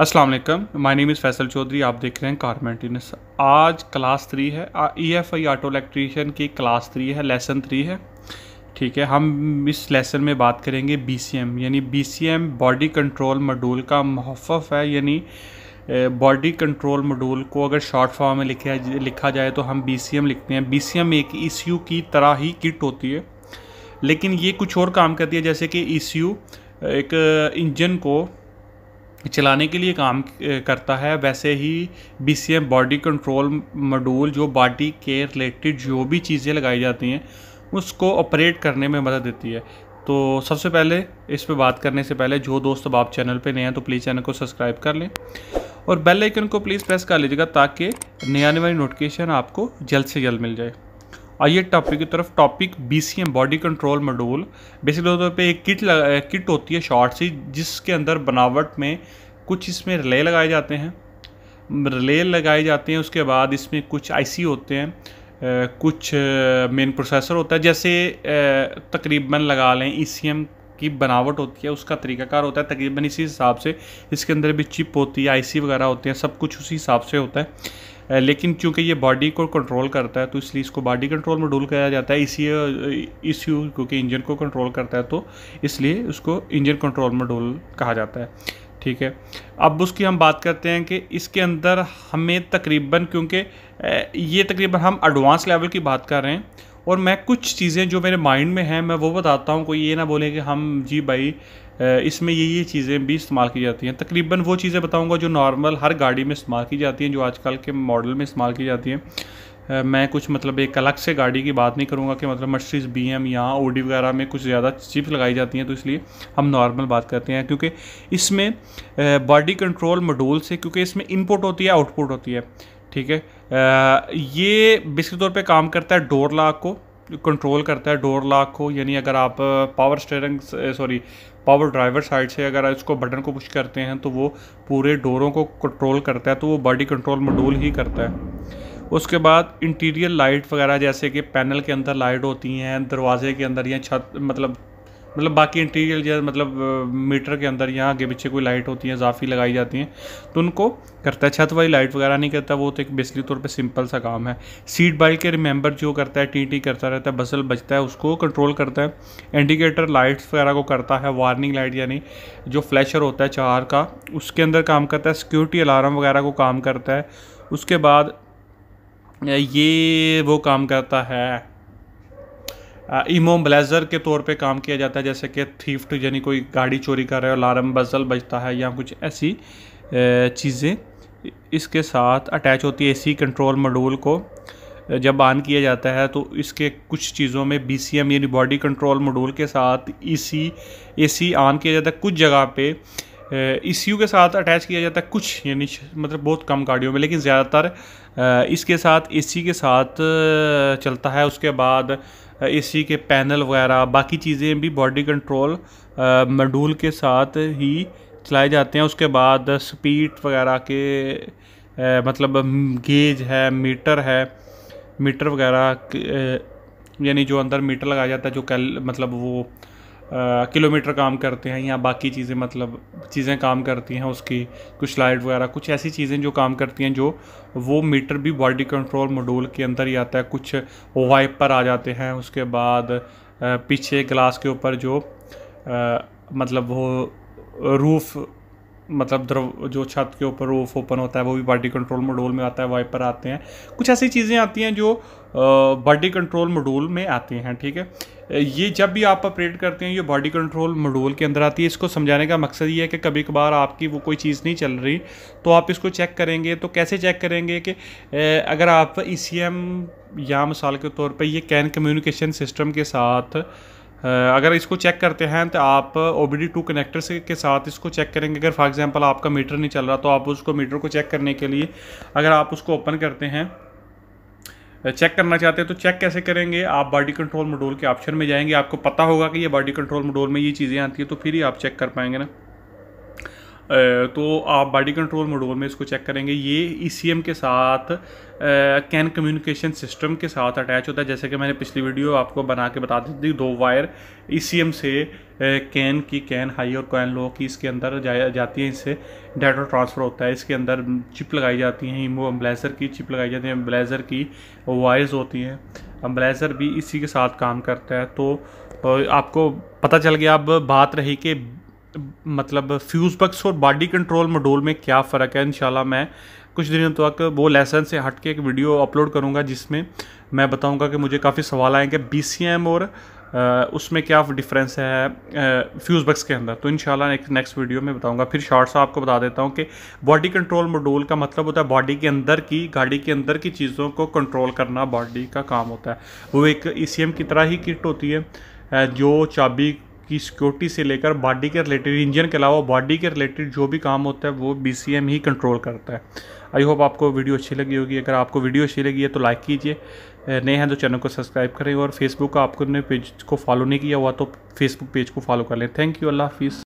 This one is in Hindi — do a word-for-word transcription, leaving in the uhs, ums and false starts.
अस्सलाम वालेकुम, my name is Faisal Chaudhary. आप देख रहे हैं कार मेंटेनेंस। आज क्लास थ्री है, ईएफआई ऑटो इलेक्ट्रीशियन की क्लास थ्री है, लेसन थ्री है, ठीक है। हम इस लेसन में बात करेंगे बीसीएम, यानी बीसीएम बॉडी कंट्रोल मॉड्यूल का मुहफ़्फ़ है, यानी बॉडी कंट्रोल मॉड्यूल को अगर शॉर्ट फॉर्म में लिखा लिखा जाए तो हम बीसीएम लिखते हैं। बीसीएम एक ईसीयू की तरह ही किट होती है, लेकिन ये कुछ और काम करती है। जैसे कि ईसीयू एक इंजन को चलाने के लिए काम करता है, वैसे ही बीसीएम बॉडी कंट्रोल मॉड्यूल जो बॉडी के रिलेटेड जो भी चीज़ें लगाई जाती हैं उसको ऑपरेट करने में मदद देती है। तो सबसे पहले इस पे बात करने से पहले, जो दोस्त अब आप चैनल पे नए हैं तो प्लीज़ चैनल को सब्सक्राइब कर लें और बेल आइकन को प्लीज़ प्रेस कर लीजिएगा ताकि नई आने वाली नोटिफिकेशन आपको जल्द से जल्द मिल जाए। आइए टॉपिक की तरफ। Topic BCM body control module basically तौर पे एक किट किट होती है, शॉर्ट सी, जिसके अंदर बनावट में कुछ इसमें रिले लगाए जाते हैं रिले लगाए जाते हैं उसके बाद इसमें कुछ आईसी होते हैं, आ, कुछ मेन प्रोसेसर होता है। जैसे तकरीबन लगा लें ईसीएम की बनावट होती है, उसका तरीकाकार होता है तकरीबन इसी हिसाब से। इसके अंदर भी चिप होती है, आईसी वगैरह होते हैं, सब कुछ उसी हिसाब से होता है। लेकिन चूंकि ये बॉडी को कंट्रोल करता है तो इसलिए इसको बॉडी कंट्रोल मॉड्यूल कहा जाता है। इसी इश्यू क्योंकि इंजन को कंट्रोल करता है तो इसलिए उसको इंजन कंट्रोल मॉड्यूल कहा जाता है, ठीक है। अब उसकी हम बात करते हैं कि इसके अंदर हमें तकरीबन, क्योंकि ये तकरीबन हम एडवांस लेवल की बात कर रहे हैं और मैं कुछ चीज़ें जो मेरे माइंड में हैं मैं वो बताता हूँ, कोई ये ना बोले कि हम जी भाई इसमें ये ये चीज़ें भी इस्तेमाल की जाती हैं। तकरीबन वो चीज़ें बताऊंगा जो नॉर्मल हर गाड़ी में इस्तेमाल की जाती हैं, जो आजकल के मॉडल में इस्तेमाल की जाती हैं। मैं कुछ मतलब एक अलग से गाड़ी की बात नहीं करूंगा कि मतलब मर्सिडीज़, बीएम या ऑडी वगैरह में कुछ ज़्यादा चिप्स लगाई जाती हैं, तो इसलिए हम नॉर्मल बात करते हैं। क्योंकि इसमें बॉडी कंट्रोल मॉड्यूल से, क्योंकि इसमें इनपुट होती है, आउटपुट होती है, ठीक है। ये बेसिक तौर पे काम करता है, डोर लॉक को कंट्रोल करता है, डोर लॉक को, यानी अगर आप power steering sorry power driver side से अगर इसको बटन को पुश करते हैं तो वो पूरे डोरों को कंट्रोल करता है, तो वो बॉडी कंट्रोल मॉड्यूल ही करता है। उसके बाद इंटीरियर लाइट वगैरह, जैसे कि पैनल के अंदर लाइट होती हैं, दरवाजे के अंदर या छत, मतलब मतलब बाकी इंटीरियर या मतलब मीटर के अंदर यहाँ आगे पीछे कोई लाइट होती है इजाफी लगाई जाती हैं तो उनको करता है। छत वाली लाइट वगैरह नहीं करता, वो तो एक बेसिकली तौर पे सिंपल सा काम है। सीट बेल्ट के रिमेंबर जो करता है, टी टी करता रहता है, बसल बजता है, उसको कंट्रोल करता है। इंडिकेटर लाइट्स वगैरह को करता है, वार्निंग लाइट यानी जो फ्लैशर होता है चार का उसके अंदर काम करता है। सिक्योरिटी अलार्म वगैरह को काम करता है। उसके बाद ये वो काम करता है, इमोबिलाइजर के तौर पे काम किया जाता है, जैसे कि थीफ्ट यानी कोई गाड़ी चोरी कर रहा है, अलार्म बजल बजता है या कुछ ऐसी चीज़ें इसके साथ अटैच होती है। एसी कंट्रोल मॉड्यूल को जब ऑन किया जाता है तो इसके कुछ चीज़ों में बीसीएम यानी बॉडी कंट्रोल मॉड्यूल के साथ एसी एसी ऑन किया जाता है। कुछ जगह पे ईसीयू के साथ अटैच किया जाता है, कुछ यानी मतलब बहुत कम गाड़ियों में, लेकिन ज़्यादातर इसके साथ एसी के साथ चलता है। उसके बाद एसी के पैनल वगैरह बाकी चीज़ें भी बॉडी कंट्रोल मॉड्यूल के साथ ही चलाए जाते हैं। उसके बाद स्पीड वगैरह के आ, मतलब गेज है, मीटर है, मीटर वगैरह यानी जो अंदर मीटर लगाया जाता है जो कैल मतलब वो किलोमीटर काम करते हैं या बाकी चीज़ें मतलब चीज़ें काम करती हैं उसकी, कुछ लाइट वगैरह कुछ ऐसी चीज़ें जो काम करती हैं, जो वो मीटर भी बॉडी कंट्रोल मॉड्यूल के अंदर ही आता है। कुछ वाइपर आ जाते हैं। उसके बाद पीछे ग्लास के ऊपर जो आ, मतलब वो रूफ़ मतलब जो छत के ऊपर रूफ ओपन होता है वो भी बॉडी कंट्रोल मॉड्यूल में आता है, वाइपर आते हैं, कुछ ऐसी चीज़ें आती हैं जो बॉडी कंट्रोल मॉड्यूल में आती हैं, ठीक है। ये जब भी आप ऑपरेट करते हैं ये बॉडी कंट्रोल मॉड्यूल के अंदर आती है। इसको समझाने का मकसद ये है कि कभी कभार आपकी वो कोई चीज़ नहीं चल रही तो आप इसको चेक करेंगे, तो कैसे चेक करेंगे कि अगर आप ईसीएम या मिसाल के तौर पर ये कैन कम्युनिकेशन सिस्टम के साथ अगर इसको चेक करते हैं तो आप O B D two connector से के साथ इसको चेक करेंगे। अगर फॉर एग्जांपल आपका मीटर नहीं चल रहा तो आप उसको मीटर को चेक करने के लिए अगर आप उसको ओपन करते हैं, चेक करना चाहते हैं तो चेक कैसे करेंगे, आप बॉडी कंट्रोल मॉड्यूल के ऑप्शन में जाएंगे, आपको पता होगा कि ये बॉडी कंट्रोल मॉड्यूल में ये चीज़ें आती हैं तो फिर ही आप चेक कर पाएंगे ना। तो आप बॉडी कंट्रोल मॉड्यूल में इसको चेक करेंगे। ये ईसीएम के साथ कैन कम्युनिकेशन सिस्टम के साथ अटैच होता है, जैसे कि मैंने पिछली वीडियो आपको बना के बता दी थी, दो वायर ईसीएम से कैन की कैन हाई और कैन लो की इसके अंदर जा, जाती है। इससे डाटा ट्रांसफ़र होता है। इसके अंदर चिप लगाई जाती हैं, इमो एम्बलाइजर की चिप लगाई जाती है, एम्बलाइजर की वायर्स होती हैं। एम्बलाइजर भी इसी के साथ काम करता है। तो आपको पता चल गया। अब बात रही कि मतलब फ्यूज़ बक्स और बॉडी कंट्रोल मॉड्यूल में क्या फ़र्क है। इंशाल्लाह मैं कुछ दिनों तक वो लेसन से हट के एक वीडियो अपलोड करूँगा जिसमें मैं बताऊँगा कि मुझे काफ़ी सवाल आएंगे बीसीएम और आ, उसमें क्या डिफरेंस है फ्यूज़ बक्स के अंदर। तो इंशाल्लाह नेक्स्ट नेक्स्ट वीडियो में बताऊँगा। फिर शॉर्ट सा आपको बता देता हूँ कि बॉडी कंट्रोल मॉड्यूल का मतलब होता है बॉडी के अंदर की गाड़ी के अंदर की चीज़ों को कंट्रोल करना बॉडी का काम होता है। वो एक ईसीएम की तरह ही किट होती है जो चाबी की सिक्योरिटी से लेकर बॉडी के रिलेटेड, इंजन के अलावा बॉडी के रिलेटेड जो भी काम होता है वो बीसीएम ही कंट्रोल करता है। आई होप आपको वीडियो अच्छी लगी होगी। अगर आपको वीडियो अच्छी लगी है तो लाइक कीजिए, नए हैं तो चैनल को सब्सक्राइब करें, और फेसबुक का आपको ने पेज को फॉलो नहीं किया हुआ तो फेसबुक पेज को फॉलो कर लें। Thank you. अल्लाह हाफिज़।